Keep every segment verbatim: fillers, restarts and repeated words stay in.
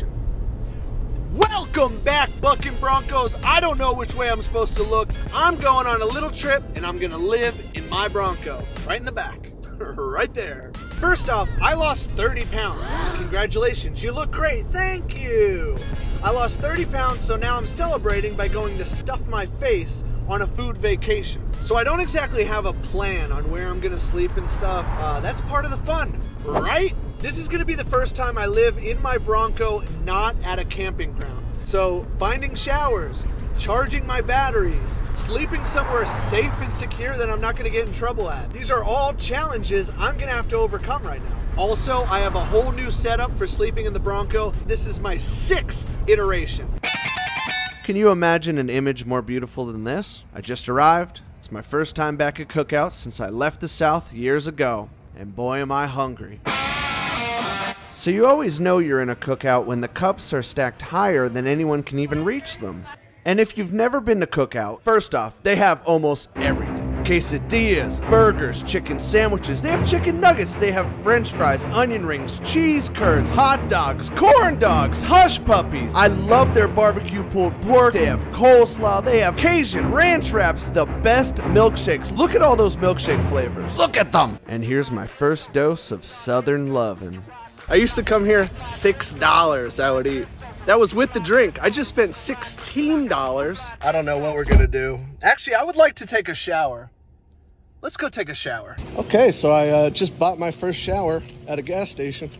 direction. Welcome back, Buckin Broncos. I don't know which way I'm supposed to look. I'm going on a little trip and I'm gonna live in my Bronco, right in the back, right there. First off, I lost thirty pounds. Congratulations, you look great, thank you. I lost thirty pounds, so now I'm celebrating by going to stuff my face on a food vacation. So I don't exactly have a plan on where I'm gonna sleep and stuff. Uh, that's part of the fun, right? This is gonna be the first time I live in my Bronco, not at a camping ground. So finding showers, charging my batteries, sleeping somewhere safe and secure that I'm not gonna get in trouble at. These are all challenges I'm gonna have to overcome right now. Also, I have a whole new setup for sleeping in the Bronco. This is my sixth iteration. Can you imagine an image more beautiful than this? I just arrived. It's my first time back at Cookout since I left the South years ago. And boy, am I hungry. So you always know you're in a Cookout when the cups are stacked higher than anyone can even reach them. And if you've never been to Cookout, first off, they have almost everything. Quesadillas, burgers, chicken sandwiches, they have chicken nuggets, they have french fries, onion rings, cheese curds, hot dogs, corn dogs, hush puppies. I love their barbecue pulled pork, they have coleslaw, they have Cajun ranch wraps, the best milkshakes. Look at all those milkshake flavors. Look at them! And here's my first dose of Southern lovin'. I used to come here, six dollars I would eat. That was with the drink. I just spent sixteen dollars. I don't know what we're gonna do. Actually, I would like to take a shower. Let's go take a shower. Okay, so I uh, just bought my first shower at a gas station.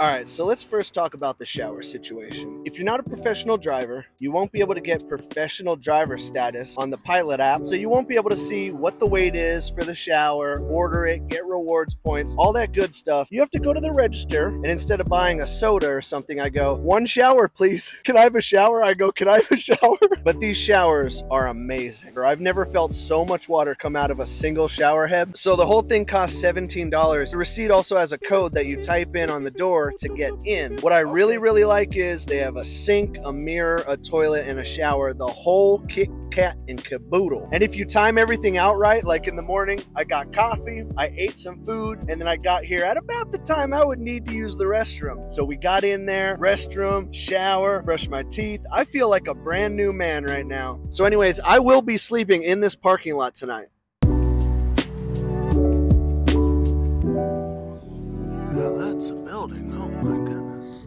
All right, so let's first talk about the shower situation. If you're not a professional driver, you won't be able to get professional driver status on the Pilot app, so you won't be able to see what the wait is for the shower, order it, get rewards points, all that good stuff. You have to go to the register, and instead of buying a soda or something, I go, one shower, please. Can I have a shower? I go, can I have a shower? But these showers are amazing. I've never felt so much water come out of a single shower head. So the whole thing costs seventeen dollars. The receipt also has a code that you type in on the door to get in. What I really, really like is they have a sink, a mirror, a toilet, and a shower, the whole kit, cat, and caboodle. And if you time everything out right, like in the morning, I got coffee, I ate some food, and then I got here at about the time I would need to use the restroom. So we got in there, restroom, shower, brush my teeth. I feel like a brand new man right now. So anyways, I will be sleeping in this parking lot tonight. Now that's a building. Oh my goodness.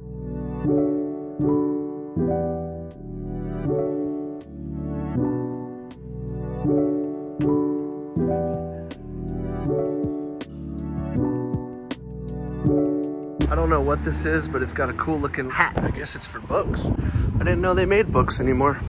I don't know what this is, but it's got a cool looking hat. I guess it's for books. I didn't know they made books anymore.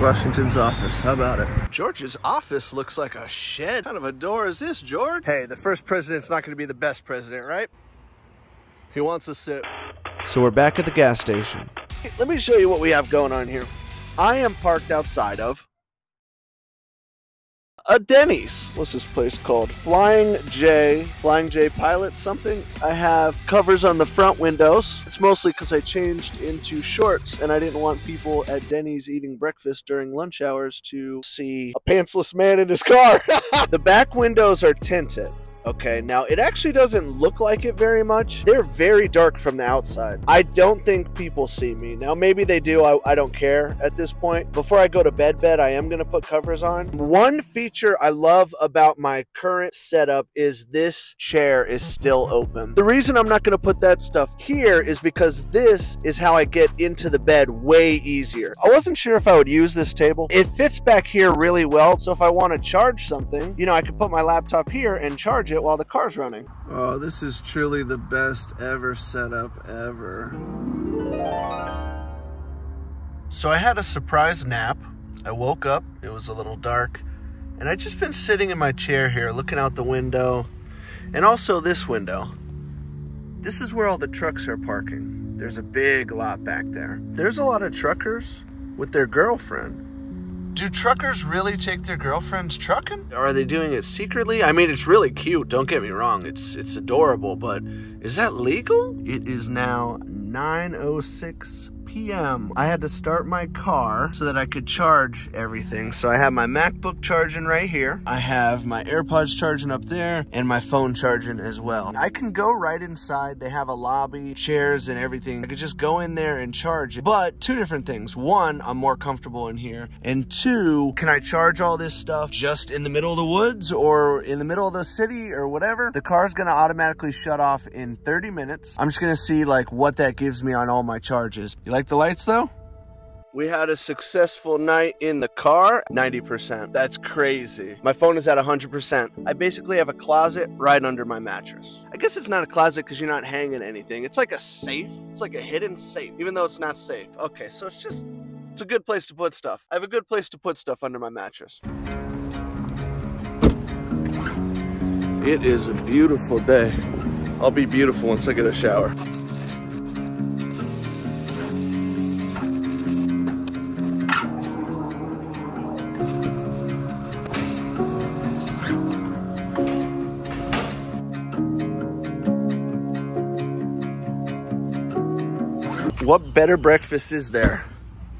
Washington's office, how about it? George's office looks like a shed. What kind of a door is this, George? Hey, the first president's not gonna be the best president, right? He wants a sip. So we're back at the gas station. Hey, let me show you what we have going on here. I am parked outside of a Denny's. What's this place called? Flying J, Flying J Pilot something. I have covers on the front windows. It's mostly because I changed into shorts and I didn't want people at Denny's eating breakfast during lunch hours to see a pantsless man in his car. The back windows are tinted. Okay, now it actually doesn't look like it very much. They're very dark from the outside. I don't think people see me. Now maybe they do, I, I don't care at this point. Before I go to bed bed, I am gonna put covers on. One feature I love about my current setup is this chair is still open. The reason I'm not gonna put that stuff here is because this is how I get into the bed way easier. I wasn't sure if I would use this table. It fits back here really well, so if I wanna charge something, you know, I could put my laptop here and charge it while the car's running. Oh, this is truly the best ever setup ever. So I had a surprise nap. I woke up, it was a little dark, and I'd just been sitting in my chair here looking out the window, and also this window. This is where all the trucks are parking. There's a big lot back there. There's a lot of truckers with their girlfriend. Do truckers really take their girlfriends trucking? Are they doing it secretly? I mean, it's really cute, don't get me wrong. It's it's adorable, but is that legal? It is now nine oh six p m I had to start my car so that I could charge everything. So I have my MacBook charging right here. I have my AirPods charging up there and my phone charging as well. I can go right inside. They have a lobby, chairs and everything. I could just go in there and charge it. But two different things. One, I'm more comfortable in here. And two, can I charge all this stuff just in the middle of the woods or in the middle of the city or whatever? The car's gonna automatically shut off in thirty minutes. I'm just gonna see like what that gives me on all my charges. You like the lights though? We had a successful night in the car. ninety percent. That's crazy. My phone is at one hundred percent. I basically have a closet right under my mattress. I guess it's not a closet because you're not hanging anything. It's like a safe. It's like a hidden safe, even though it's not safe. Okay, so it's just, it's a good place to put stuff. I have a good place to put stuff under my mattress. It is a beautiful day. I'll be beautiful once I get a shower. What better breakfast is there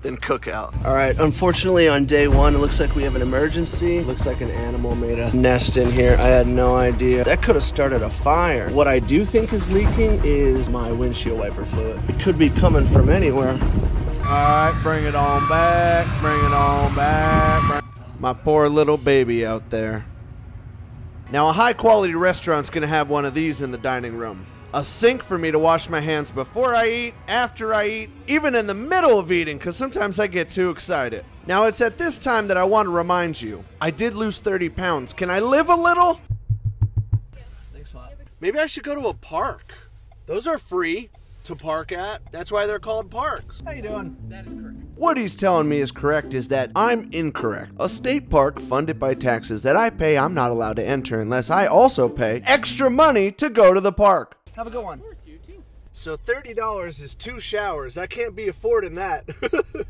than Cookout? All right, unfortunately on day one, it looks like we have an emergency. It looks like an animal made a nest in here. I had no idea. That could have started a fire. What I do think is leaking is my windshield wiper fluid. It could be coming from anywhere. All right, bring it on back, bring it on back. My poor little baby out there. Now a high quality restaurant's gonna have one of these in the dining room. A sink for me to wash my hands before I eat, after I eat, even in the middle of eating, because sometimes I get too excited. Now it's at this time that I want to remind you, I did lose thirty pounds. Can I live a little? Thanks a lot. Maybe I should go to a park. Those are free to park at. That's why they're called parks. How you doing? That is correct. What he's telling me is correct is that I'm incorrect. A state park funded by taxes that I pay, I'm not allowed to enter unless I also pay extra money to go to the park. Have a good one. Of course, you too. So thirty dollars is two showers. I can't be affording that.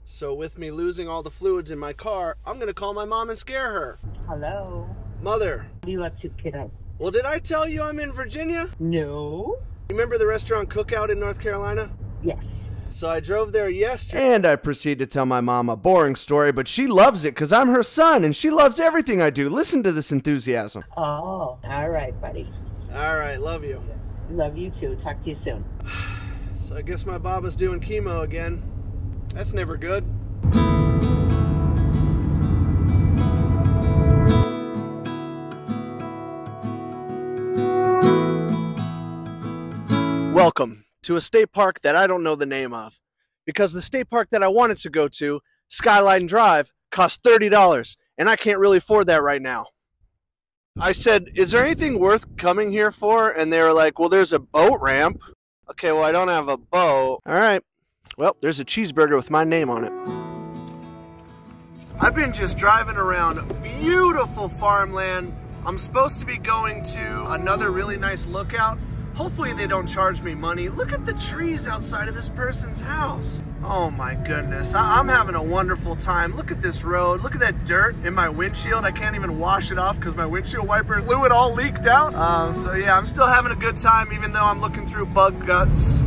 So with me losing all the fluids in my car, I'm gonna call my mom and scare her. Hello. Mother. What are you up to, kiddo? Well, did I tell you I'm in Virginia? No. You remember the restaurant Cookout in North Carolina? Yes. So I drove there yesterday. And I proceed to tell my mom a boring story, but she loves it because I'm her son and she loves everything I do. Listen to this enthusiasm. Oh, all right, buddy. All right, love you. Love you too. Talk to you soon. So I guess my Baba's doing chemo again. That's never good. Welcome to a state park that I don't know the name of, because the state park that I wanted to go to, Skyline Drive, cost thirty dollars, and I can't really afford that right now. I said, is there anything worth coming here for? And they were like, well, there's a boat ramp. Okay, well, I don't have a boat. All right. Well, there's a cheeseburger with my name on it. I've been just driving around beautiful farmland. I'm supposed to be going to another really nice lookout. Hopefully they don't charge me money. Look at the trees outside of this person's house. Oh my goodness, I I'm having a wonderful time. Look at this road, look at that dirt in my windshield. I can't even wash it off because my windshield wiper fluid all leaked out. Um, so yeah, I'm still having a good time even though I'm looking through bug guts.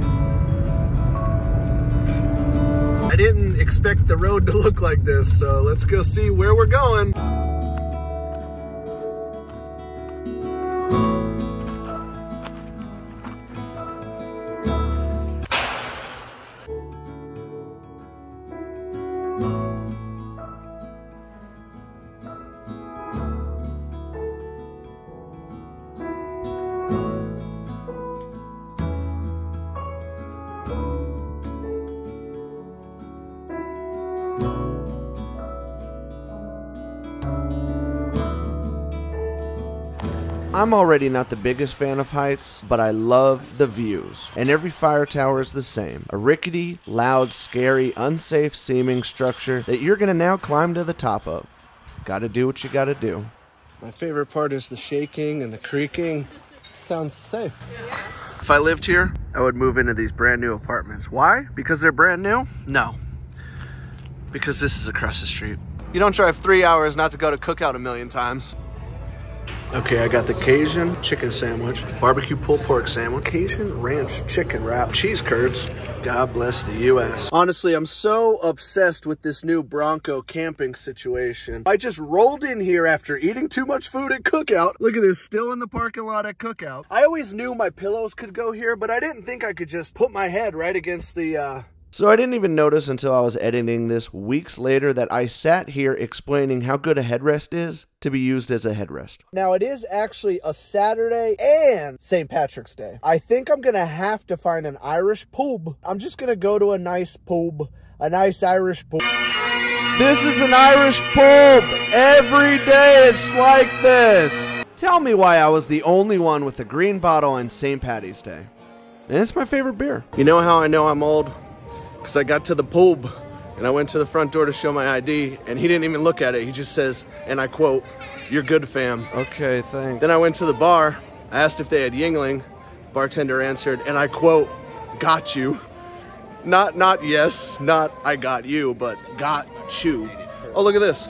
I didn't expect the road to look like this, so let's go see where we're going. I'm already not the biggest fan of heights, but I love the views. And every fire tower is the same. A rickety, loud, scary, unsafe-seeming structure that you're gonna now climb to the top of. Gotta do what you gotta do. My favorite part is the shaking and the creaking. Sounds safe. Yeah. If I lived here, I would move into these brand new apartments. Why? Because they're brand new? No. Because this is across the street. You don't drive three hours not to go to Cookout a million times. Okay, I got the Cajun chicken sandwich, barbecue pulled pork sandwich, Cajun ranch chicken wrap, cheese curds. God bless the U S Honestly, I'm so obsessed with this new Bronco camping situation. I just rolled in here after eating too much food at Cookout. Look at this, still in the parking lot at Cookout. I always knew my pillows could go here, but I didn't think I could just put my head right against the, uh... So I didn't even notice until I was editing this weeks later that I sat here explaining how good a headrest is to be used as a headrest. Now it is actually a Saturday and Saint Patrick's Day. I think I'm gonna have to find an Irish pub. I'm just gonna go to a nice pub, a nice Irish pub. This is an Irish pub. Every day it's like this. Tell me why I was the only one with a green bottle on Saint Patty's Day. And it's my favorite beer. You know how I know I'm old? Because I got to the pub and I went to the front door to show my I D and he didn't even look at it. He just says, and I quote, "You're good, fam." Okay, thanks. Then I went to the bar. I asked if they had Yingling. Bartender answered, and I quote, "Got you." Not, not yes, not I got you, but got you. Oh, look at this.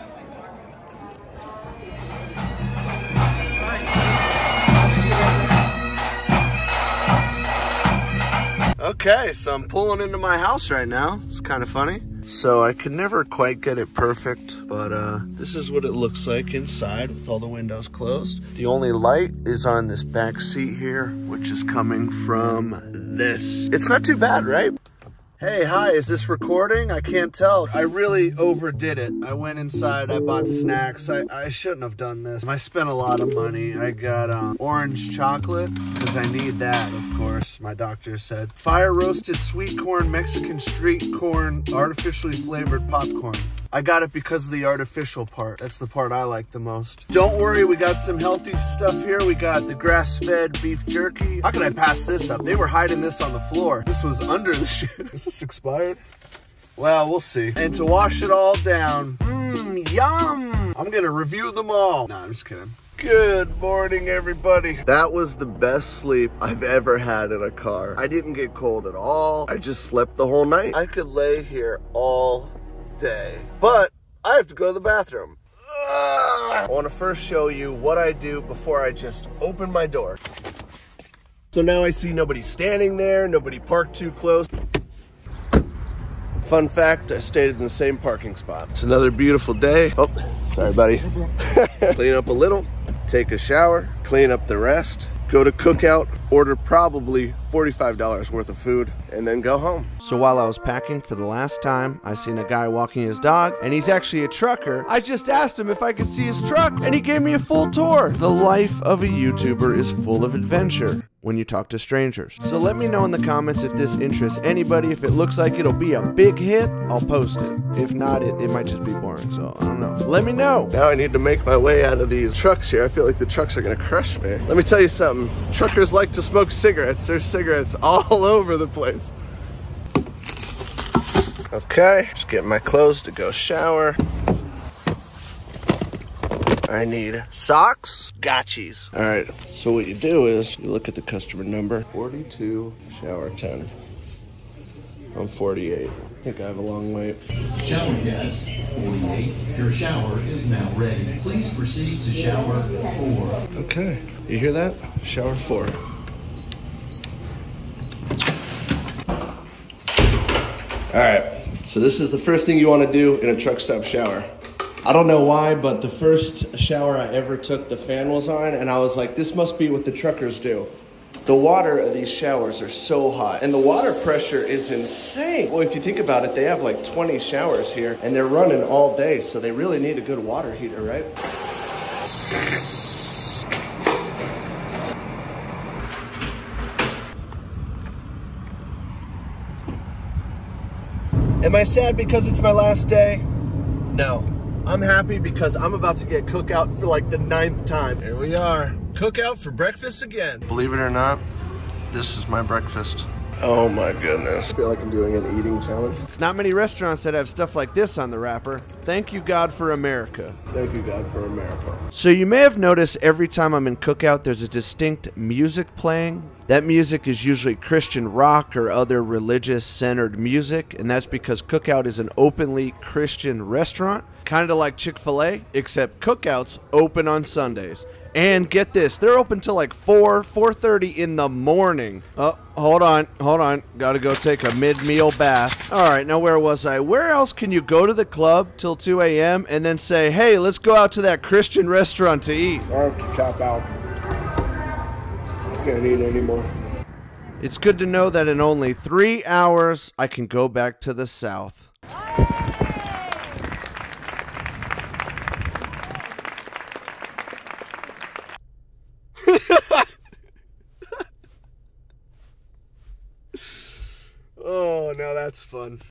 Okay, so I'm pulling into my house right now. It's kind of funny. So I could never quite get it perfect, but uh, this is what it looks like inside with all the windows closed. The only light is on this back seat here, which is coming from this. It's not too bad, right? Hey, hi, is this recording? I can't tell. I really overdid it. I went inside, I bought snacks. I, I shouldn't have done this. I spent a lot of money. I got um, orange chocolate, because I need that, of course, my doctor said. Fire roasted sweet corn, Mexican street corn, artificially flavored popcorn. I got it because of the artificial part. That's the part I like the most. Don't worry, we got some healthy stuff here. We got the grass-fed beef jerky. How could I pass this up? They were hiding this on the floor. This was under the shit. Is this expired? Well, we'll see. And to wash it all down, mmm, yum! I'm gonna review them all. Nah, I'm just kidding. Good morning, everybody. That was the best sleep I've ever had in a car. I didn't get cold at all. I just slept the whole night. I could lay here all day, but I have to go to the bathroom. Ugh. I want to first show you what I do before I just open my door. So now I see nobody standing there, nobody parked too close. Fun fact, I stayed in the same parking spot. It's another beautiful day. Oh, sorry, buddy. Clean up a little, take a shower, clean up the rest. Go to Cookout, order probably forty-five dollars worth of food, and then go home. So while I was packing for the last time, I seen a guy walking his dog, and he's actually a trucker. I just asked him if I could see his truck, and he gave me a full tour. The life of a YouTuber is full of adventure when you talk to strangers. So let me know in the comments if this interests anybody. If it looks like it'll be a big hit, I'll post it. If not, it, it might just be boring, so I don't know. Let me know. Now I need to make my way out of these trucks here. I feel like the trucks are gonna crush me. Let me tell you something. Truckers like to smoke cigarettes. There's cigarettes all over the place. Okay, just getting my clothes to go shower. I need socks, gotchies. All right, so what you do is you look at the customer number, forty-two, shower ten. I'm forty-eight. I think I have a long wait. Shower guest forty-eight, your shower is now ready. Please proceed to shower four. Okay, you hear that? Shower four. All right, so this is the first thing you want to do in a truck stop shower. I don't know why, but the first shower I ever took, the fan was on, and I was like, this must be what the truckers do. The water of these showers are so hot, and the water pressure is insane. Well, if you think about it, they have like twenty showers here, and they're running all day, so they really need a good water heater, right? Am I sad because it's my last day? No. I'm happy because I'm about to get Cookout for like the ninth time. Here we are. Cookout for breakfast again. Believe it or not, this is my breakfast. Oh my goodness. I feel like I'm doing an eating challenge. It's not many restaurants that have stuff like this on the wrapper. Thank you, God, for America. Thank you, God, for America. So you may have noticed every time I'm in Cookout, there's a distinct music playing. That music is usually Christian rock or other religious-centered music, and that's because Cookout is an openly Christian restaurant. kind of like Chick-fil-A, except Cookouts open on Sundays. And get this, they're open till like four, four thirty in the morning. Oh, hold on, hold on. Gotta go take a mid-meal bath. All right, now where was I? Where else can you go to the club till two A M and then say, hey, let's go out to that Christian restaurant to eat? Why don't you tap out? I can't eat anymore. It's good to know that in only three hours, I can go back to the South. Oh, now that's fun.